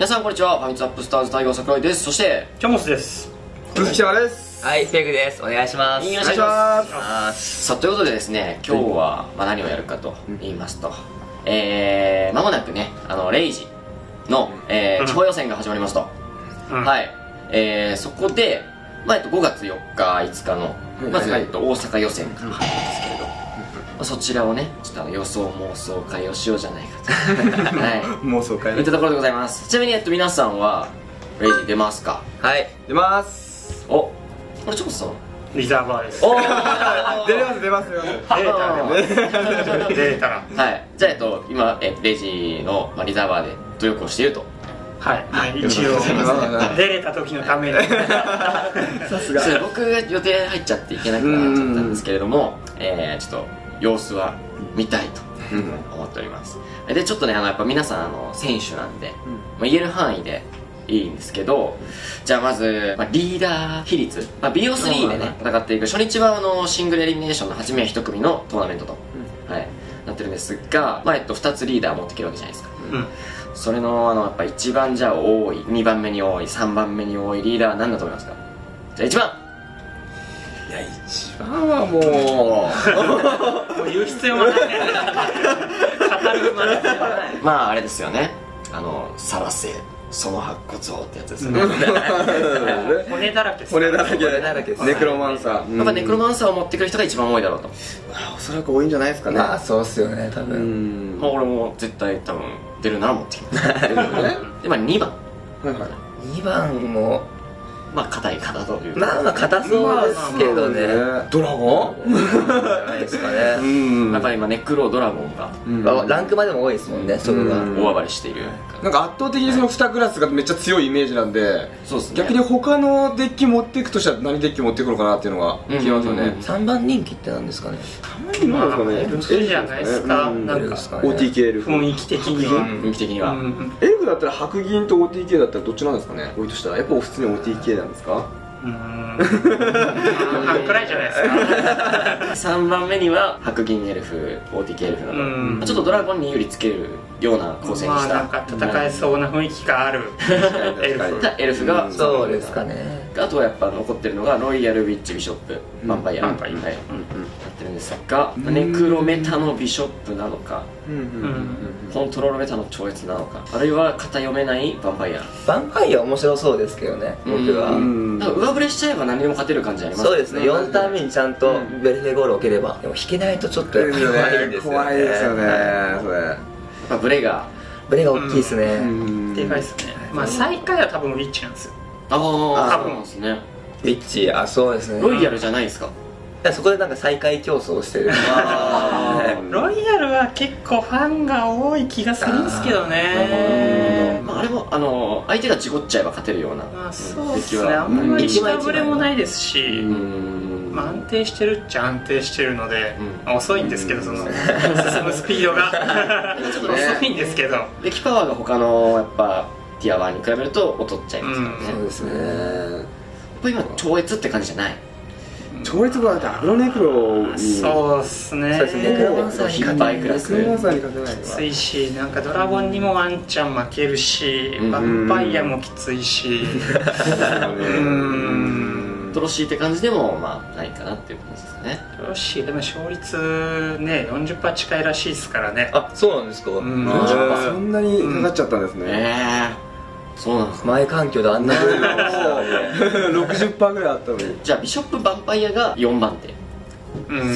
皆さんこんにちは、ファミツアップスターズ大吾桜井です。そしてキャモスです。鈴木ちゃんです。はい、ペグです。お願いします。お願いします。さあ、ということでですね、今日は何をやるかと言いますと、まもなくね、RAGE の地方予選が始まりますと。はい、そこで5月4日5日のまず大阪予選から入るんですけれど、そちらをね、ちょっと予想妄想会をしようじゃないかと、はい、妄想会といったところでございます。ちなみに皆さんはRAGE出ますか？はい、出ます。おっ、これちょっとさリザーバーです。おお、出れます、出ます、出ます。出れたらはい。じゃあ今RAGEのリザーバーで努力をしていると。はい、一応出れた時のために。さすが僕予定入っちゃっていけなくなっちゃったんですけれども、ちょっと様子は見たいと思っております。でちょっとね、やっぱ皆さん選手なんで、言える範囲でいいんですけど、じゃあまずリーダー比率、BO3 でね戦っていく。初日はシングルエリミネーションの8名1組のトーナメントとなってるんですが、2つリーダー持ってきるわけじゃないですか。それのやっぱ一番じゃあ多い、2番目に多い、3番目に多いリーダーは何だと思いますか？じゃあ1番。いや、一番はもう言う必要はないね。語るまで。まああれですよね、さらせその白骨をってやつですよね。骨だらけ、骨だらけ、ネクロマンサー。やっぱネクロマンサーを持ってくる人が一番多いだろうと。おそらく多いんじゃないですかね。あ、そうっすよね、多分。まあ俺も絶対多分出るな持ってきます。で2番。2番も。まあ硬い方というか、まあ硬そうですけどね。ドラゴンじゃないですかね。やっぱり今ネクロドラゴンがランクまでも多いですもんね。そこが大暴れしている。なんか圧倒的にその2クラスがめっちゃ強いイメージなんで、逆に他のデッキ持っていくとしたら何デッキ持ってくるかなっていうのが気になりますよね。3番人気って何ですかね。3番人気ですかね。エルじゃないですか。なんか OTK エルフ。雰囲気的には、雰囲気的にはエルフだったら白銀と OTK だったらどっちなんですかね。多いとしたらやっぱ普通に OTKなんですか？くらいじゃないですか。3番目には白銀エルフ、OTKエルフなど、ちょっとドラゴンに有利つけるような構成にした、なんか戦えそうな雰囲気があるエルフが。そうですかね。あとはやっぱ残ってるのがロイヤルウィッチビショップ、ヴァンパイア、はい、なってるんですが、ネクロメタのビショップなのか、コントロールメタの超越なのか、あるいは型読めないヴァンパイア。ヴァンパイア面白そうですけどね、僕は。なんか上振れしちゃえば何でも勝てる感じありますね。そうですね。4ターン目にちゃんとベルフェゴールを受ければ。でも引けないとちょっと怖いんですよね。怖いですよね。それ。まあブレが大きいですね。でかいですね。まあ最下位は多分ウィッチなんですよ。ああ、多分ですね。ウィッチ、あ、そうですね。ロイヤルじゃないですか。そこでなんか最下位競争してる。ロイヤルは結構ファンが多い気がするんですけどね。あれも相手がちごっちゃえば勝てるような。そうですね。あんまり一枚ぶれもないですし、安定してるっちゃ安定してるので、遅いんですけど、その進むスピードがちょっと遅いんですけど、エキパワーが他のやっぱティア1に比べると劣っちゃいますからね。そうですね。やっぱ今超越って感じじゃない。超越はアグロネクロ、そうっすね。ネクロマンサーに勝てないきついし、なんかドラゴンにもワンチャン負けるし、ヴァンパイアもきついし、トロシーって感じでもまあないかなっていう感じですかね。トロシーでも勝率ね 40% 近いらしいですからね。あ、そうなんですか。 40% そんなにかかっちゃったんですね。そうなんです。前環境であんなに 60% ぐらいあったのに。じゃあビショップヴァンパイアが4番手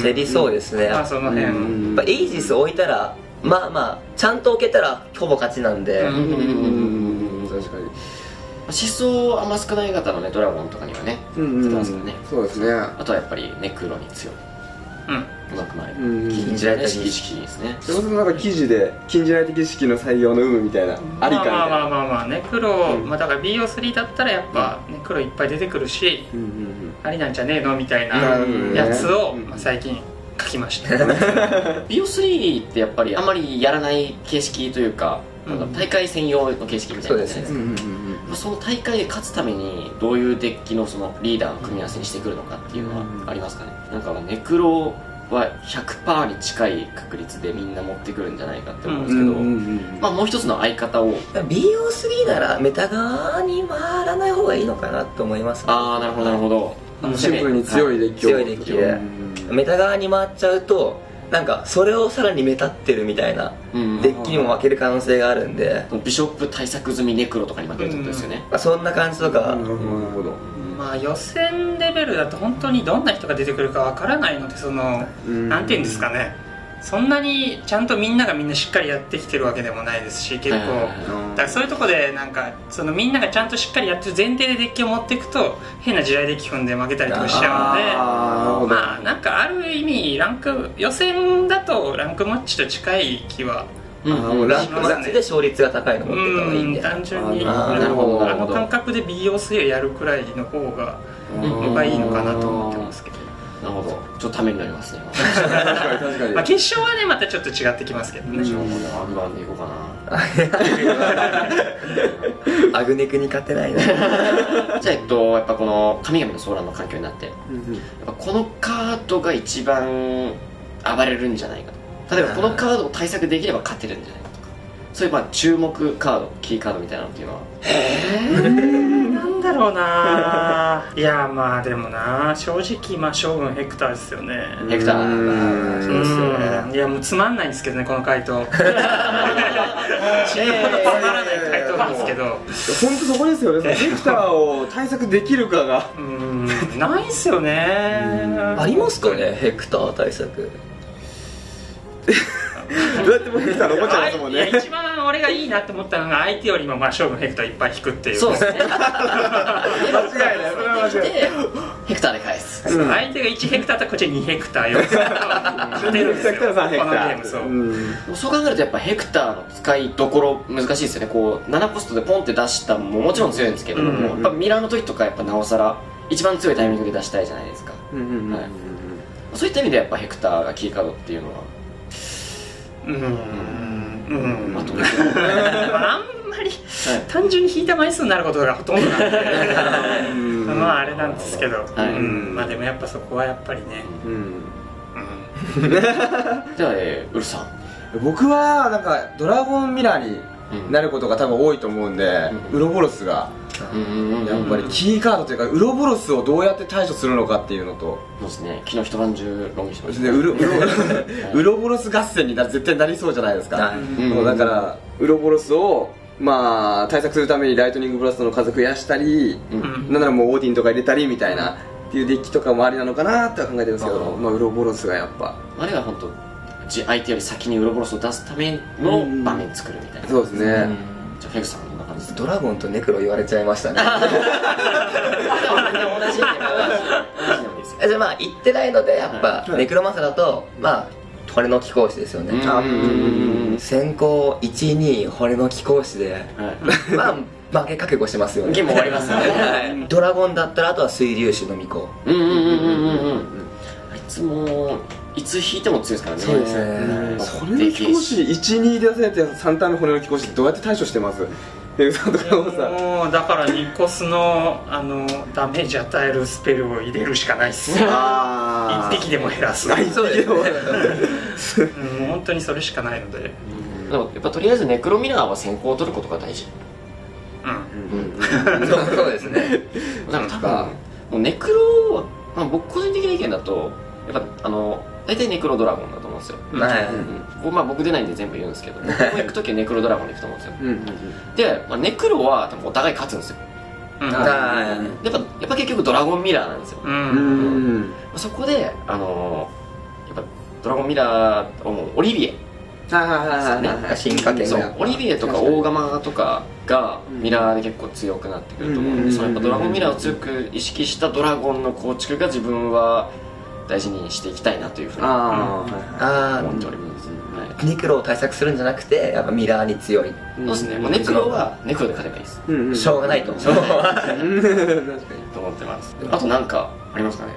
競りそうですね。その辺やっぱエイジス置いたら、まあまあちゃんと置けたらほぼ勝ちなんで。確かに思想あんま少ない方のねドラゴンとかにはね出てますからね。そうですね。あとはやっぱりネクロに強い、うまく回る禁じられた儀式ですね。それこそなんか記事で禁じられた儀式の採用の有無みたいな、ありかみたいな。まあまあまあネクロ、だから BO3 だったらやっぱネクロいっぱい出てくるし、ありなんじゃねえのみたいなやつを最近書きました。 BO3 ってやっぱりあんまりやらない形式というか、大会専用の形式みたいなですね。その大会で勝つためにどういうデッキのそのリーダーの組み合わせにしてくるのかっていうのはありますかね。なんかネクロは 100% に近い確率でみんな持ってくるんじゃないかって思うんですけど、もう一つの相方を BO3 ならメタ側に回らない方がいいのかなと思います、ね、ああなるほどなるほど、シンプルに強いデッキでメタ側に回っちゃうとなんかそれをさらにメタってるみたいなデッキにも負ける可能性があるんで、ビショップ対策済みネクロとかに負けるってことですよね、そんな感じとか。なるほど、まあ予選レベルだと本当にどんな人が出てくるかわからないので、そのなんていうんですかね、そんなにちゃんとみんながみんなしっかりやってきてるわけでもないですし、結構だからそういうとこでなんかそのみんながちゃんとしっかりやってる前提でデッキを持っていくと変な地雷デッキ踏んで負けたりとかしちゃうので、まあなんかある意味ランク予選だとランクマッチと近い気は。ランクマッチで勝率が高いの持ってた方がいいんで、単純にあの感覚で BO3 をやるくらいの方がいいのかなと思ってますけど。なるほど、ちょっとためになりますね。確かに決勝はねまたちょっと違ってきますけどね。R1でいこうかな、アグネクに勝てないな。じゃあやっぱこの神々の騒乱の環境になって、やっぱこのカードが一番暴れるんじゃないかと、例えばこのカードを対策できれば勝てるんじゃないかとか、そういうまあ注目カード、キーカードみたいなのっていうのは、なんだろうな。いやまあでもな、正直まあ将軍ヘクターですよね。ヘクター、そうですよね。いやもうつまんないんですけどねこの回答。死ぬほどつまらない回答なんですけど、本当そこですよね。ヘクターを対策できるかがないっすよね。ありますかねヘクター対策。どうやってもヘクター残っちゃいますもんね。一番俺がいいなって思ったのが、相手よりも将軍ヘクターいっぱい引くっていう。そうですね、間違いない、それは間違いない。ヘクターで返す、相手が1ヘクターとこっち2ヘクターよ、勝てるんですよこのゲーム。そう考えるとやっぱヘクターの使いどころ難しいですよね。こう7コストでポンって出したももちろん強いんですけども、やっぱミラーの時とかやっぱなおさら一番強いタイミングで出したいじゃないですか。そういった意味でやっぱヘクターがキーカードっていうのは、まああんまり単純に引いた枚数になることがほとんどなんで、まああれなんですけど、まあでもやっぱそこはやっぱりね。じゃあウルさん、僕はなんかドラゴンミラーになることが多分多いと思うんで、ウロボロスがやっぱりキーカードというか、ウロボロスをどうやって対処するのかっていうのと、そうですね、昨日一晩中論議してましたね。ウロボロス合戦に絶対なりそうじゃないですか。だからウロボロスをまあ対策するためにライトニングブラストの数増やしたり、なんならもうオーディンとか入れたりみたいなっていうデッキとかもありなのかなっては考えてるんですけど、まあウロボロスがやっぱあれが本当相手より先にウロボロスを出すための場面作るみたいな。そうですね。じゃあフェグさん、ドラゴンとネクロ言われちゃいましたね。じゃあまあ言ってないので、やっぱネクロマンサーだとまあ骨の貴公子ですよね。先行12骨の貴公子で、まあ負け覚悟してますよね。ゲーム終わりますね。ドラゴンだったらあとは水粒子の巫女、あいつもいつ引いても強いですからね。そうですね。それの貴公子12で出せて3ターン目骨の貴公子どうやって対処してます？もうだからニコスのダメージ与えるスペルを入れるしかないっすよ。1匹でも減らす、本当にそれしかないので、やっぱとりあえずネクロミラーは先行を取ることが大事。そうですね。だから多分ネクロは、まあ、僕個人的な意見だとやっぱ大体ネクロドラゴンだと思うんですよ。まあ僕出ないんで全部言うんですけど、僕も行く時はネクロドラゴンで行くと思うんですよ。で、ネクロは多分お互い勝つんですよ。やっぱ結局ドラゴンミラーなんですよ。そこでやっぱドラゴンミラーをオリビエ、進化系のオリビエとか大釜とかがミラーで結構強くなってくると思うんで、そのやっぱドラゴンミラーを強く意識したドラゴンの構築が自分は大事にしていきたいなというふうに思っております。ネクロを対策するんじゃなくて、やっぱミラーに強い。そうですね。ネクロはネクロで勝てばいいです。しょうがないと思ってます。あとなんかありますかね。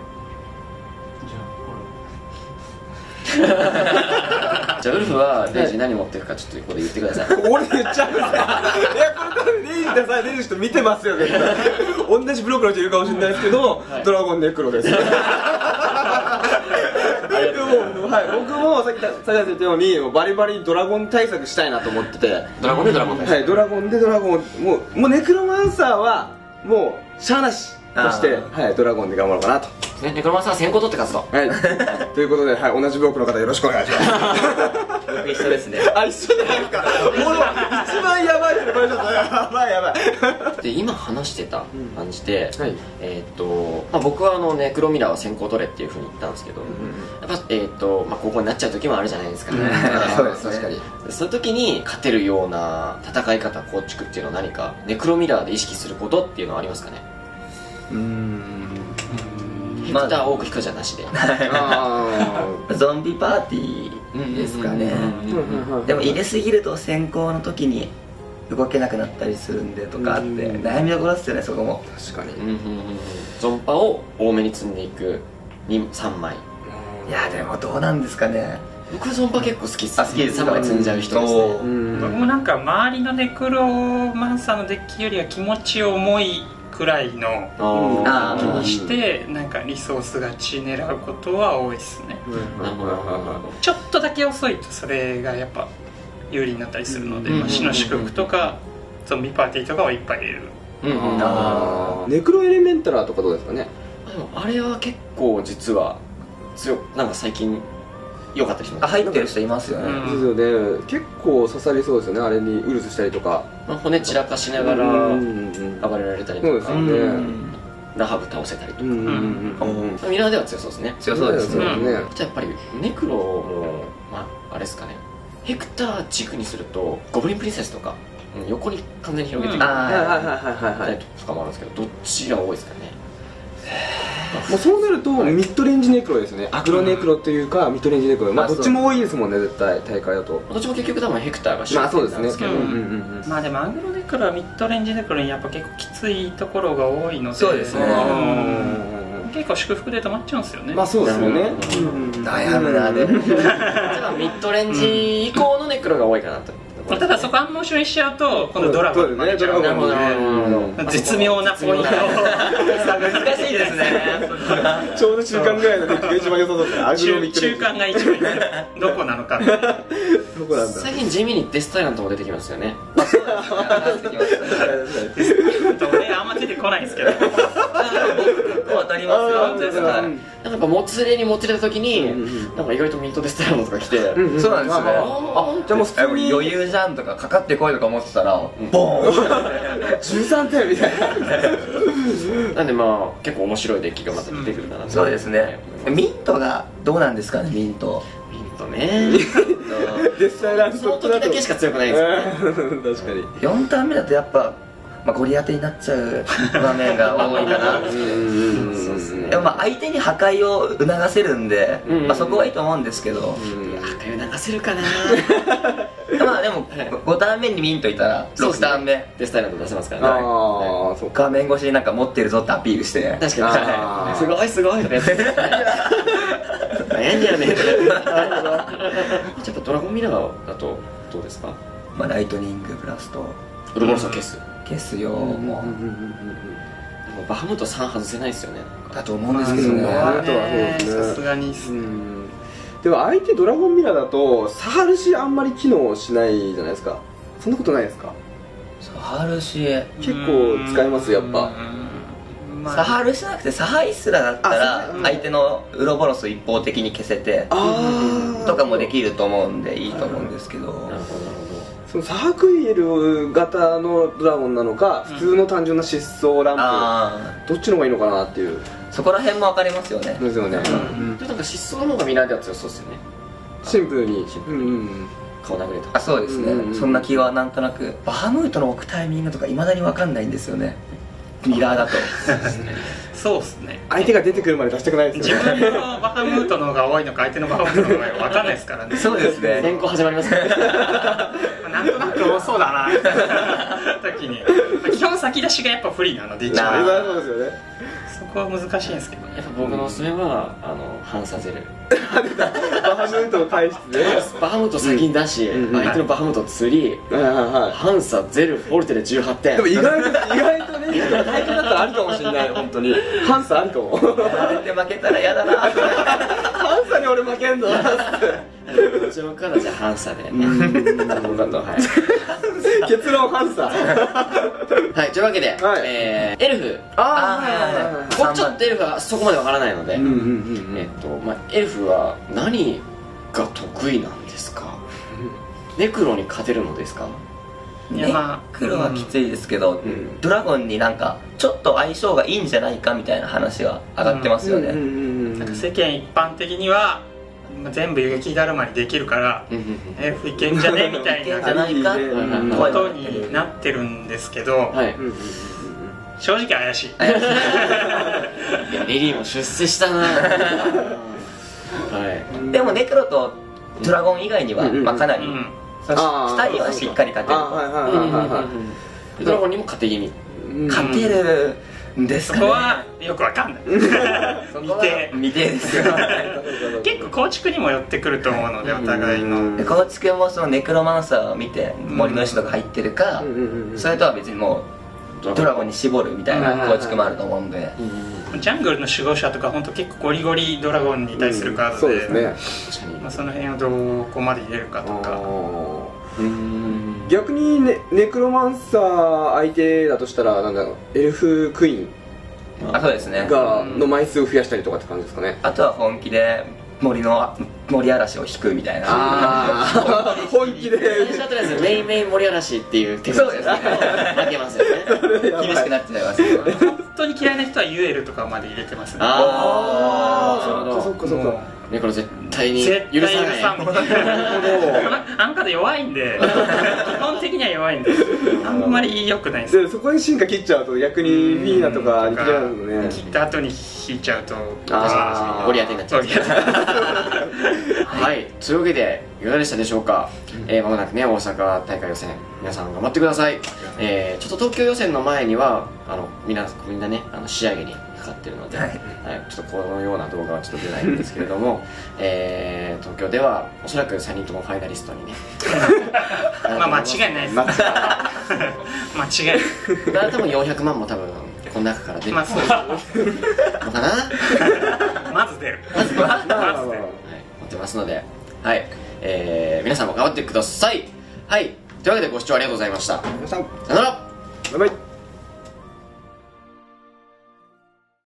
じゃあウルフはレイジ何持ってるかちょっとここで言ってください。俺言っちゃうんですか？いやこれ多分レイジ出されてる人見てますよ絶対。同じブロックの人いるかもしれないですけど、ドラゴンネクロです。僕もさっきさくらさん言ったようにバリバリドラゴン対策したいなと思ってて、ドラゴンでドラゴン、はい、ドラゴンでドラゴン、もうネクロマンサーはもうしゃーなしとして、はい、ドラゴンで頑張ろうかなと。ネクロマンサーは先行取って勝つと、はい、ということで、はい、同じブロックの方よろしくお願いします。一緒ですね。あ、一緒じゃないですか。もう一番やばいですね。やばいやばい。で、今話してた感じで、僕はネクロミラーは先行取れっていうふうに言ったんですけど、やっぱ高校になっちゃう時もあるじゃないですかね。そうですね。確かにその時に勝てるような戦い方構築っていうのは、何かネクロミラーで意識することっていうのはありますかね。ヘクター多く引くじゃなしでゾンビパーティーですかね。でも入れすぎると先行の時に動けなくなったりするんでとかあって、悩みどころですよね、そこも。確かにゾンパを多めに積んでいく3枚。いやでもどうなんですかね。僕はゾンパ結構好きっす。3枚積んじゃう人ですね。僕もなんか周りのネクロマンサーのデッキよりは気持ち重いくらいの気にして、なんかリソースがち狙うことは多いですね。ちょっとだけ遅いとそれがやっぱ有利になったりするので、死の祝福とかゾンビパーティーとかをいっぱい入れる。ネクロエレメンタラーとかどうですかね。あれは結構実はなんか最近良かったりします。入ってる人いますよね。結構刺さりそうですよね。あれにウルスしたりとか、骨散らかしながら暴れられたりとか、ラハブ倒せたりとか、ミラーでは強そうですね。強そうですね。じゃあやっぱりネクロもあれですかね、ヘクター軸にするとゴブリンプリンセスとか横に完全に広げていくとかもあるんですけど、どっちが多いですかね。もうそうなるとミッドレンジネクロですね。アクロネクロというかミッドレンジネクロ、まあどっちも多いですもんね、絶対大会だと。どっちも結局多分ヘクターが主力なんですけど、まあでもアクロネクロはミッドレンジネクロにやっぱ結構きついところが多いので、そうですね、結構祝福で止まっちゃうんですよね。まあそうですよね。悩むな。でもミッドレンジ以降のネクロが多いかなと。ただそこ暗モーションしちゃうと今度ドラゴンになっちゃう。なるほど、絶妙なポイント。難しいですね。ちょうど中間ぐらいのデッキが一番良さそうだ。中間が一番どこなのか。最近地味にデスタイラントも出てきますよね。デスタイラントもね、あんま出てこないんですけど、当たりますよ。なんかもつれにもつれた時になんか意外とミントデスタイラントとか来て、そうなんですね。じゃあもう普通に余裕じゃんとか、かかってこいとか思ってたらボーン13点みたいな。なんでまあ結構面白いデッキがまた出てくるかな。そうですね。ミントがどうなんですかね。ミントね、デスタイラントその時だけしか強くないですよね。確かに4ターン目だとやっぱゴリ当てになっちゃう場面が多いかな。でも相手に破壊を促せるんで、そこはいいと思うんですけど、破壊を促せるかな。まあでも5ターン目にミントいたら6ターン目デスタイラント出せますからね。画面越しになんか持ってるぞってアピールしてね。確かにすごいすごいとかやってる。悩んじゃうね。やっぱドラゴンミラーだとどうですか。ライトニングブラスト、ウルボロスを消すですよ。もうバハムート3外せないですよね。だと思うんですけどね。さすがに。でも相手ドラゴンミラーだとサハルシあんまり機能しないじゃないですか。そんなことないですか。サハルシ結構使いますやっぱ。サハルシじゃなくてサハイスラだったら相手のウロボロスを一方的に消せてとかもできると思うんでいいと思うんですけど。なるほど。そのサハクイエル型のドラゴンなのか、普通の単純な疾走ランプ、どっちの方がいいのかなっていう、そこら辺も分かりますよね。ですよね。でなんか疾走の方がミラーでは強そうですよね。シンプルに顔殴れとか。そうですね。そんな気はなんとなく。バハムートの置くタイミングとかいまだに分かんないんですよね、ミラーだと。そうですね。相手が出てくるまで出したくないですよね。自分のバハムートの方が多いのか相手のバハムートの方が分かんないですからね。そうですね。先行始まりますね。なんとなく多そうだな時に基本先出しがやっぱ不利なので、そこは難しいんですけど、やっぱ僕のおすすめは反させる。バハムートを返してね、バハムート先に出し相手のバハムートを釣り、反さゼルフォルテで18点。でも意外とね、大会だったらあるかもしれない。本当に反さあるかも。あれって負けたら嫌だな。ハンサに俺負けんのうちの彼女はハンサで結論ハンサ。はい、というわけでエルフ、僕ちょっとエルフはそこまでわからないので、エルフは何が得意なんですか？ネクロに勝てるのですか？いや、まあ黒はきついですけど、ドラゴンになんかちょっと相性がいいんじゃないかみたいな話が上がってますよね。なんか世間一般的には全部雪だるまにできるからエルフいけんじゃねみたいなことになってるんですけど、正直怪しい。いや、リリーも出世したな。でもネクロとドラゴン以外にはかなり2人はしっかり勝てる。ドラゴンにも勝て気味、勝てるんですかね。そこはよくわかんない。未定ですよ。結構構築にも寄ってくると思うので、お互いの構築もそのネクロマンサーを見て森の石とか入ってるか、それとは別にもうドラゴンに絞るみたいな構築もあると思うんで、ジャングルの守護者とか本当結構ゴリゴリドラゴンに対するカードで、その辺をどこまで入れるかとか。逆に ネクロマンサー相手だとしたら、なんだろう、エルフクイーンがの枚数を増やしたりとかって感じですかね。あとは本気で森嵐を引くみたいな。本気でメインメイン森嵐っていう手法ですね。負けますよね。厳しくなっちゃいますよ。本当に嫌いな人はユエルとかまで入れてますね。ああ、そっかそっかそっか。ね、これ絶対に許さない。あん方弱いんで、基本的には弱いんで、あんまり良くないんですよ。そこに進化切っちゃうと逆にフィーナとか切った後に引いちゃうとゴリアテになっちゃう。はい、というわけでいかがでしたでしょうか。まもなくね、大阪大会予選、皆さん頑張ってください。ちょっと東京予選の前にはみんなね、仕上げにかってるので、ちょっとこのような動画はちょっと出ないんですけれども、東京ではおそらく3人ともファイナリストにね、まあ間違いないです。間違いない。だから多分400万も多分この中から出るのかな。まず出る。まず出る。はい、持ってますので、はい、皆さんも頑張ってください。はい、というわけでご視聴ありがとうございました。さよなら。バイバイ。